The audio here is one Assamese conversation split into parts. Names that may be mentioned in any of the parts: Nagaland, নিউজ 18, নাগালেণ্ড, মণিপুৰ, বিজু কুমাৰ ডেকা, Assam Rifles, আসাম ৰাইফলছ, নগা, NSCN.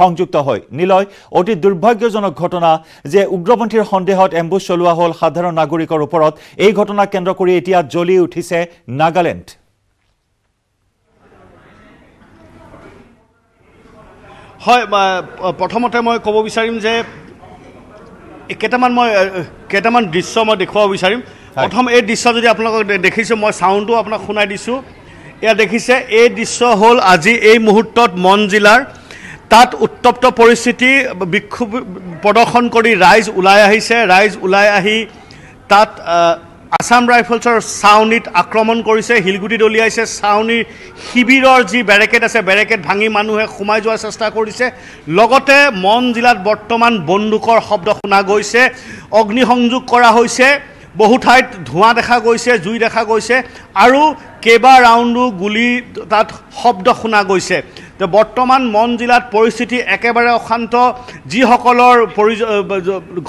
সংযুক্ত হয় নিলয় অতি দুৰ্ভাগ্যজনক ঘটনা যে উগ্ৰপন্থীৰ সন্দেহত এম্বুশ চলোৱা হল সাধাৰণ নাগৰিকৰ ওপৰত এই ঘটনা কেন্দ্ৰ কৰি এতিয়া জ্বলি উঠিছে নাগাল্যান্ড হয় প্ৰথমতে মই ক'ব বিচাৰিম যে কেটামান দৃশ্য মই দেখুৱাব বিচাৰিম প্ৰথম এই দৃশ্য যদি আপোনালোক দেখিছে মই সাউন্ডটো আপোনাক শুনাই দিছো या देखिसे ए दृश्य हल आज ये मुहूर्त मन जिलार तक उत्तप्त परिस्थिति विक्षोभ प्रदर्शन कर राइज ऊल्हि तक आसाम राइफल्सर सावनीत आक्रमण कर हिलगुटी दलिया सावनी शिविर जी बेरेकेड आसे बेरेकेड भांगी मानुहे सोमाय जोৱাৰ चेष्टा কৰিছে লগতে मन जिलात बर्तमान बंदूकर शब्द शुना गई अग्निसंयोग কৰা হৈছে बहु ठाइत धुआं देखा गई से जुई देखा गई से और केबा राउंडो गुली तक शब्द शुना गई से तो बर्तमान मन जिला परिस्थिति एकेबारे अशांत जिसर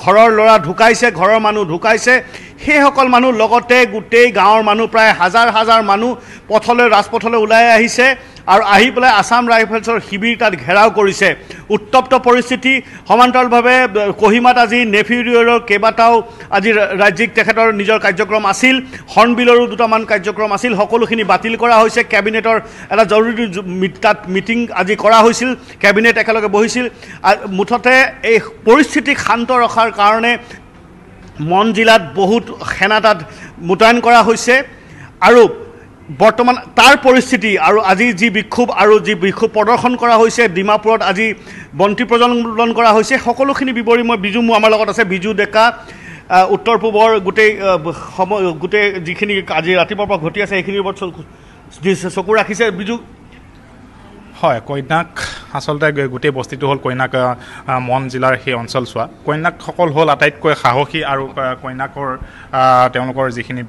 घर लड़ा ढुकाइसे घर मानु ढुकाइसे सेসকল मानु लगते गोटेई गाँवर मानु प्राय हजार हजार मानु पथले राजपथले ओलाई आहिसे और आहि पेलाय आसाम राइफल्सर शिविर तक घेराव करिसे उत्तप्त परिस्थिति समान्तराल भावे कोहिमात आज नेफिउरियर केबाटाओ आज राज्यिक तेखेतर निजर कार्यक्रम आसिल हर्नबिलरो दुटामान कार्यक्रम आसिल सकलोखिनि बातिल करा होइसे केबिनेटर एटा जरुरी तक मिटिंग आज करा होइसिल केबिनेट एकेलगे बहिसिल मुठते ए परिस्थिति शांत रखार कारणे मन जिलात बहुत सेना तक मोतायन करा होइसे आरो बर्तमान तार परिस्थिति और आज जी विक्षोभ प्रदर्शन करा डिमापुर आज बंटी प्रज्वलन करा सकोखिनि विवरी मैं बिजु मो आमार लगत आछे बिजु डेका उत्तर पूबर गोटे जीखिनि आज रातिपुवार घटी आछे एखिनिर ओपरत चकु राखिसे बिजु হয় কইনাক আসলতে গোটেই বস্তিটো হল কইনাক মন জিলাৰ সেই অঞ্চল চোৱা কইনাক সকল হল আটাইতকৈ সাহসী আৰু কইনাকৰ তেওঁলোকৰ যিখিনি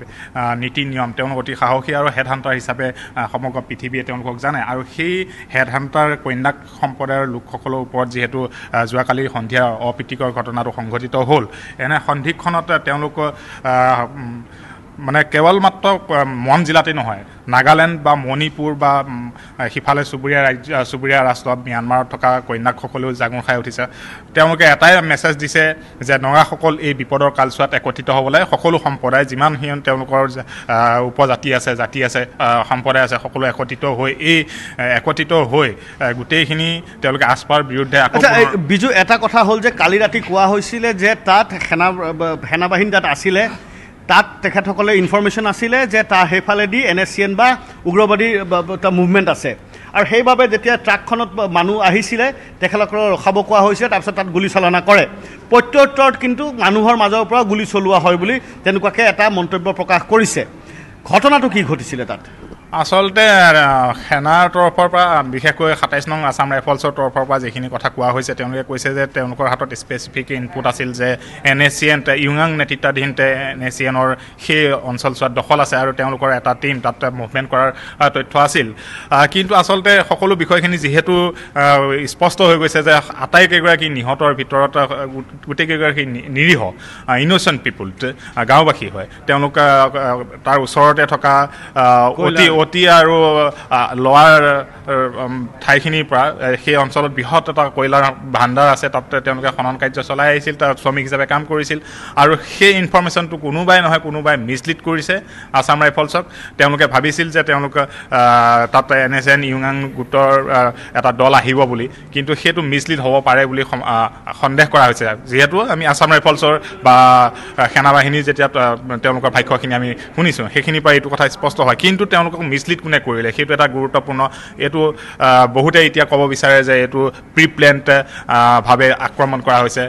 নীতি নিয়ম তেওঁলোক অতি সাহসী আৰু হেড হান্টাৰ হিচাপে সমগ্ৰ পৃথিৱীয়ে তেওঁলোকক জানে আৰু সেই হেড হান্টাৰ কইনাক সম্প্ৰদায়ৰ লোকসকলৰ ওপৰত যিহেতু যোৱাকালি সন্ধিয়া অপ্ৰীতিকৰ ঘটনাটো সংঘটিত হ'ল এনে সন্ধিক্ষণত তেওঁলোক माने केवल मात्र मन जिलाते नहय नागालैंड मणिपुर सिफाले चुबुरिया राष्ट्र म्यानमार थका कन्याक जागुर खाई उठिसे एटाई मेसेज दिसे जे नगाসকल ए विपदर कालसुवात एकत्रित हबले सकलो सम्प्रदाय जिमान हियन उपजाति आसे जाति आसे सम्प्रदाय आसे सकलो एकत्रित होय ए एकत्रित होय गुटेखिनि तेलके आसपार विरुद्धे आको बिजु एटा कथा हल जे काली राति कोआ होइसिले जे तात सेना बाहिनी तात आसिले तक तखतसकले इनफर्मेशन आसिले जे ता हेफालेदी NSCN बा उग्रवादी मुभमेंट आसे और हेबाबे जेतिया ट्राकखनत मानु आहिसिले तखलकर रखाब कोआ होइसे तारपछत तात गुली चलना करे प्रत्युत्तरत किन्तु मानुहर माजर पुरा गुली चलुआ होय बुली तेनुकाके एटा मंतव्य प्रकाश करिसे घटनाटो कि घटिसिले तात आसलते सेनार तरफर विशेषक 27 नंग आसाम राइफल्सर तरफर जीखिनि कथा कोआ होइसे तेनले কৈছে যে তেওঁলোকৰ হাতত স্পেসিফিক ইনপুট আছিল যে NSCN ইউঙাং নেতৃত্বাধীন NSCNৰ সেই অঞ্চল চোৱাত দখল আছে আৰু তেওঁলোকৰ এটা টিম তাত মুভমেন্ট কৰাৰ তথ্য আছিল কিন্তু আচলতে সকলো বিষয়খিনি যেহেতু স্পষ্ট হৈ গৈছে যে আটাইকেগৰাকী নিহতৰ ভিতৰত গোটেইকেগৰাকী নিৰীহ ইনোসেন্ট পিপল গাঁওবাসী হয় তেওঁলোক তাৰ ওচৰতে থকা অতি আৰু লৱাৰ ঠাইখিনি সেই অঞ্চলত বৃহৎ এটা কয়লাৰ ভাণ্ডাৰ আছে তাতে তেওঁলোকে খনন কাৰ্য চলাই আহিছিল তাৰ শ্ৰমিক হিচাপে কাম কৰিছিল আৰু সেই ইনফৰমেশ্যনটো কোনোবাই নহয় কোনোবাই মিছলিড কৰিছে আসাম ৰাইফলছক তেওঁলোকে ভাবিছিল যে তেওঁলোকে তাতে NSCN ইউঙাং গোটৰ এটা দল আহিব বুলি কিন্তু সেইটো মিছলিড হ'ব পাৰে বুলি সন্দেহ কৰা হৈছে যিহেতু আমি আসাম ৰাইফলছৰ বা সেনাবাহিনী যেতিয়া তেওঁলোকৰ ভাষ্যখিনি আমি শুনিছোঁ সেইখিনি পৰা এইটো কথা স্পষ্ট হয় কিন্তু मिसलिड कोने करिले सेटु एटा गुरुत्वपूर्ण एटु बहुते इतिया कब बिचारे जे एटु प्रि प्लेन्ड भावे आक्रमण करा होइसे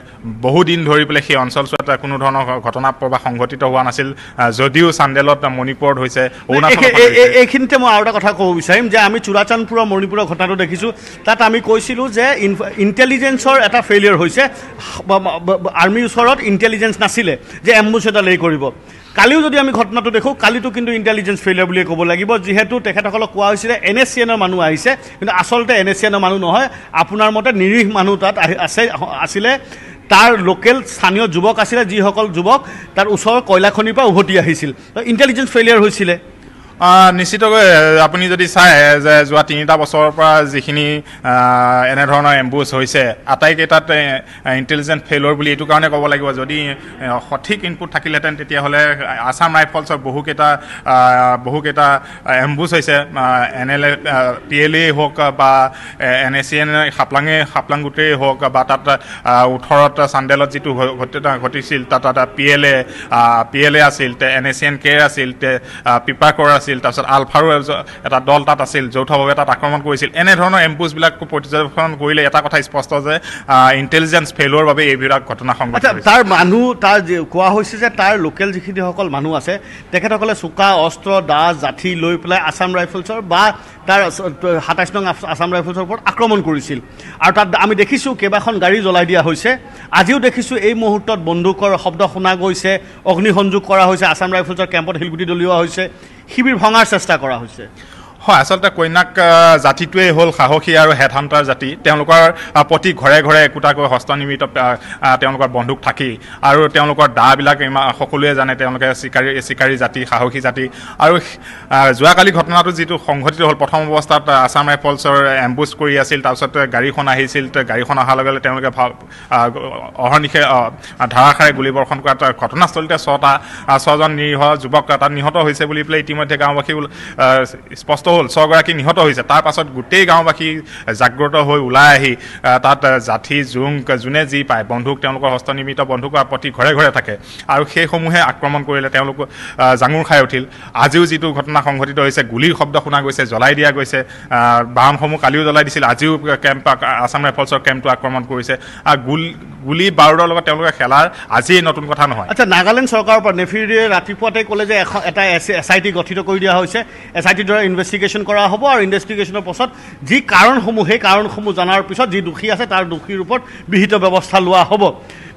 बहु दिन धरि पेले से अंचल चोटा कोनो धৰণৰ घटना प्रवाह সংঘটিত হোৱা নাছিল যদিও চান্দেলত মণিপুৰত হৈছে অৰুণাচল এইখিনিতে মই আৰু এটা কথা কব বিচাৰিম যে আমি চুৰাচানপুৰৰ মণিপুৰৰ ঘটনাটো দেখিছো তাত আমি কৈছিলো যে ইন্টেলিজেন্সৰ এটা ফেইলিয়াৰ হৈছে আৰ্মীৰ ওচৰত ইন্টেলিজেন্স নাছিলে যে এম্বুশ এটা লৈ কৰিব কালিও যদি আমি ঘটনাটো দেখো কালিটো কিন্তু ইন্টেলিজেন্স ফেইলিয়াৰ বুলি ক'ব লাগিব যেহেতু তেখেতসকলক কোৱা হৈছিলে NSCNৰ মানুহ আহিছে কিন্তু আচলতে NSCNৰ মানুহ নহয় আপোনাৰ মতে নিৰীহ মানুহ তাত আছিলে তাৰ লোকেল স্থানীয় যুৱক আছিলে যিসকল যুৱক তাৰ ওচৰ কয়লাখনিৰ পৰা উভতি আহিছিল ইন্টেলিজেন্স ফেইলিয়াৰ হৈছিলে निश्चितকৈ আপুনি যদি চাই যে যোৱা ৩টা বছৰৰ পৰা যিখিনি এনে ধৰণৰ এম্বুশ হৈছে আটাইকেইটাত ইন্টেলিজেন্ট ফেলৰ বুলি এটো কাৰণে ক'ব লাগিব। যদি সঠিক ইনপুট থাকিলেতেন তেতিয়া হলে আসাম ৰাইফলছৰ বহুকেইটা এম্বুশ হৈছে। এনএলএ পিএলএ হওক বা এনএসএন হাপলাং গুটে হওক বা তাত ১৮টা চান্দেলত যেটো ঘটিছিল তাত পিএলএ আছিল, এনএসএন কে আছিল, পিপা কৰা तार आलफारो एट दल तक आल जौथभवे तक आक्रमण कर एम्बुश पर्यवेक्षण कर स्पष्ट इंटेलिजेंस फेलर घटना संघटित तार मानु तार लोकल जिखिनि मानु आछे तेखेतসকলে चुका अस्त्र दा जाठी लै पे आसाम राइफल्सर बा तार 27 नং आसाम राइफल्सर ऊपर आक्रमण करिसिल आरो तात आमी देखिछु केबाखन गाड़ी जलाई दिया होइसे। आजिও देखिछु এই মুহূৰ্তত বন্দুকৰ শব্দ শুনা গৈছে, অগ্নিসংযোগ কৰা হৈছে, आसाम राइफल्सर কেম্পত হিলগুটি দলিওৱা হৈছে, शिविर भांगार चेष्टा करा हुइसे। हाँ आसलते कन्याक जातिटोवे हल साहसी और हेड हान्टार जाति प्रति घरे घरे एकूटाक हस्तनिर्मित बंदूक थी और दाबिलक सकुए जाने शिकारी जाति साहसी जाति और जोकाली घटना जी संघटित हल प्रथम अवस्था आसाम राइफल्सर एम्बुश कर गाड़ीखन गाड़ीखन अहार लगे अहर्निशे धाराषारे गुलीबर्षण कर घटनास्थलते छजन निरीह युवक तक निहत हो पे इतिम्य गाँववासी स्पष्ट हल। 6 निहत हो तार पास गोटे गाँववासी जग्रत हो ऊल्हि तक जाठी जुंग जोने जी पाए बंदूक हस्तनिर्मित बंदूक प्रति घरे घरे थके और सूहे आक्रमण कर जांगुर खा उठिल। आजिও जी घटना संघटित हो गुलिर शब्द शुना गई जल् दिया गई से बाहन कालिओ जल् दी आजिও केम्प आसाम राइफल्सर केम्प आक्रमण कर गुली बारूदर खेलार आज नतुन कथा नहय। अच्छा नागालैंड सरकार नेफिडे रातिपुवाते कले जे एटा एसआईटी गठित कर दिया होइसे, एसआईटी द्वारा इन्वेस्टिगेशन करा हबो और इन्वेस्टिगेशनर पछत जी कारण समूह जानार पिছত जी दुखी आछे तार दुखीर ऊपर विहित व्यवस्था लोआ हबो।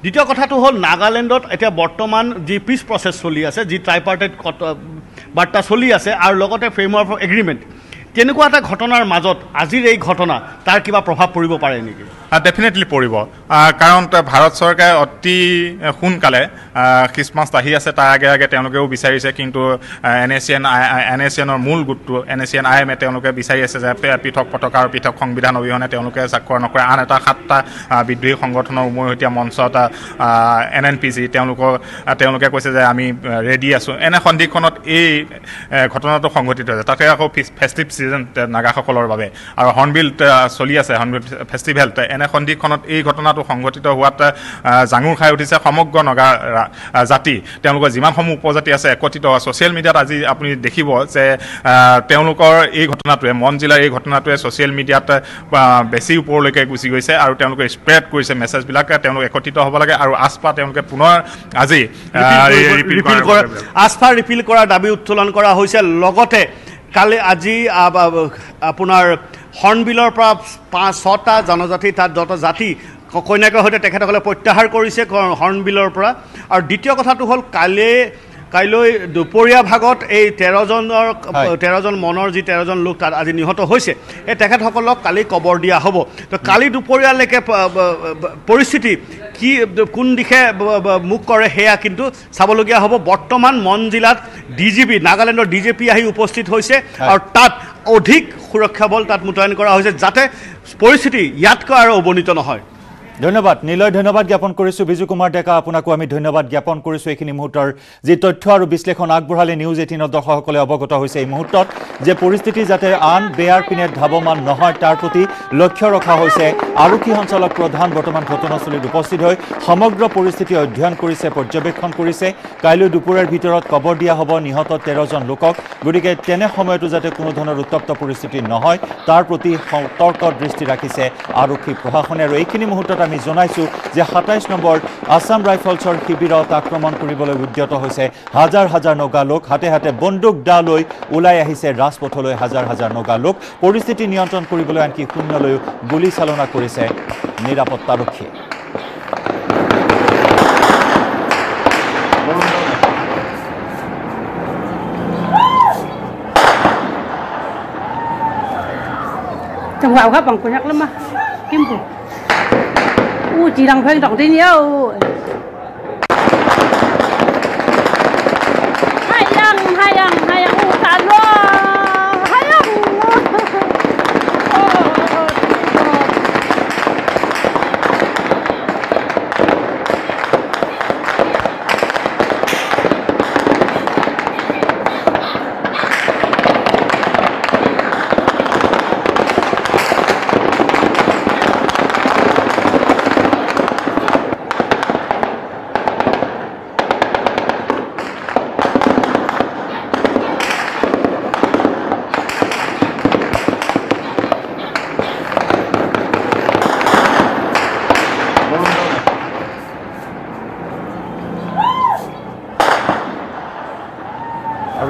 द्वितीय कथाटो हल नागालैंडत एटा बर्तमान जी पीस प्रसेस चलि आछे, जी ट्राइपार्टेट बार्ता चलि आछे आर लगते फ्रेमवर्क फर एग्रीमेंट तेनेकुवा एटा घटनार माजत आजिर एई घटना तार किबा प्रभाव परिब पारे नेकि? डेफिनेटली पड़ब कारण भारत सरकार अति सोनकाले क्रिसमस आहि आसे तार आगे आगे विचारिसे किन्तु एन एस एनर मूल गुटटो NACN IMA विचारि आसे पृथक पताका और पृथक संविधान अभिहने स्वाक्षर नकरे आन एटा 7टा विद्रोही संगठनर उमैहतीया मंच NNPC कैसे आमी रेडी आसो एने सन्धिक्षणत ये घटनाटो संघटित होइसे। ताके आको फेस्टिव सीजन नागासकলৰ বাবে আৰু हर्नबिल चलि आसे, हर्नबिल फेस्टिवल सन्धिक्षणत এই ঘটনাটো সংঘটিত হোৱাত জাঙুৰ খাই উঠিছে সমগ্ৰ নগা জাতি, তেওঁলোকৰ যিমানসমূহ উপজাতি আছে একত্ৰিত হোৱা। ছ'চিয়েল মিডিয়াত আজি আপুনি দেখিব যে তেওঁলোকৰ এই ঘটনাটোৱে মন জিলাৰ এই ঘটনাটোৱে ছ'চিয়েল মিডিয়াত বেছি ওপৰলৈকে গুচি গৈছে আৰু তেওঁলোকে স্প্ৰেড কৰিছে মেছেজবিলাক তেওঁলোক একত্ৰিত হ'ব লাগে আৰু আস্পা তেওঁলোকে পুনৰ আজি আস্পা ৰিপিল কৰাৰ দাবী উত্তোলন কৰা হৈছে। লগতে কালি আজি আপোনাৰ হৰ্নবিলৰ পৰা 5-6টা জনজাতি তাত যত জাতি কইনাকৰ সৈতে তেখেতসকলে প্ৰত্যাহাৰ কৰিছে হৰ্নবিলৰ পৰা। আৰু দ্বিতীয় কথাটো হল কাইলৈ দুপৰীয়া ভাগত এই 13 জন মনৰ যি 13 জন লোক তাত আজি নিহত হৈছে এই তেখেতসকলক কালি কবৰ দিয়া হ'ব। তো কালি দুপৰীয়ালৈকে পৰিস্থিতি কি কোন দিশে মুখ কৰে হেয়া কিন্তু চাবলগীয়া হ'ব। বৰ্তমান মন জিলাত ডিজিপি নাগালেণ্ডৰ ডিজিপি আহি উপস্থিত হৈছে আৰু তাত অধিক সুৰক্ষা বল তাত মোতায়েন কৰা হৈছে যাতে পৰিস্থিতি ইয়াতকৈ আৰু অৱনিত নহয়। ধন্যবাদ নীলয়, ধন্যবাদ জ্ঞাপন কৰিছো। বিজু কুমাৰ ডেকা আপোনাকো আমি ধন্যবাদ জ্ঞাপন কৰিছো। এইখিনি মুহূৰ্তৰ যি তথ্য আৰু বিশ্লেষণ আগবঢ়ালে নিউজ 18ৰ দৰ্শকসকলে অৱগত হৈছে এই মুহূৰ্তত যে পৰিস্থিতি যাতে আন বেয়াৰ পিনে ধাৱমান নহয় তাৰ প্ৰতি লক্ষ্য ৰখা হৈছে। আৰক্ষী সঞ্চালক প্ৰধান বৰ্তমান ঘটনাস্থলীত উপস্থিত হৈ সমগ্ৰ পৰিস্থিতি অধ্যয়ন কৰিছে, পৰ্যবেক্ষণ কৰিছে। কাইলৈ দুপৰীয়াৰ ভিতৰত কবৰ দিয়া হ'ব নিহত 13 জন লোকক। গতিকে তেনে সময়তো যাতে কোনো ধৰণৰ উত্তপ্ত পৰিস্থিতি নহয় তাৰ প্ৰতি সতৰ্ক দৃষ্টি ৰাখিছে আৰক্ষী প্ৰশাসনে। আৰু এইখিনি মুহূৰ্তত আমি জানাইছো যে 27 নম্বৰ আসাম ৰাইফলছৰ শিবিৰত আক্ৰমণ কৰিবলৈ উদ্যত হৈছে হাজাৰ হাজাৰ নগা লোক। হাতে হাতে বন্দুক দা লৈ ওলাই আহিছে ৰাজপথলৈ হাজাৰ হাজাৰ নগা লোক। পৰিস্থিতি নিয়ন্ত্ৰণ কৰিবলৈ আনকি শূন্যলৈ গুলি চালনা কৰিছে নিৰাপত্তাৰক্ষী। chỉ đang phơi động thế nhiều. Hai lần, u tàn rồi.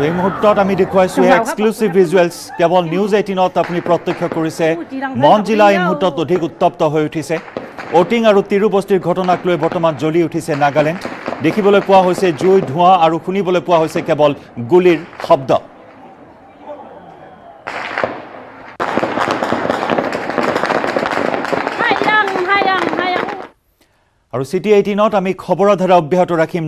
এই মুহূৰ্তত আমি দেখুৱাইছো এক্সক্লুসিভ ভিজুৱেলছ কেৱল নিউজ 18ত আপুনি প্ৰত্যক্ষ কৰিছে মন জিলা এই মুহূৰ্তত অধিক উত্তপ্ত হৈ উঠিছে ওটিং আৰু তিৰুবস্তিৰ ঘটনাক লৈ বৰ্তমান জ্বলি উঠিছে নাগালেণ্ড দেখিবলৈ পোৱা হৈছে জুই ধোঁৱা আৰু শুনিবলৈ পোৱা হৈছে কেৱল গুলিৰ শব্দ আৰু সিটি 18ত আমি খবৰৰ ধাৰা অব্যাহত ৰাখিম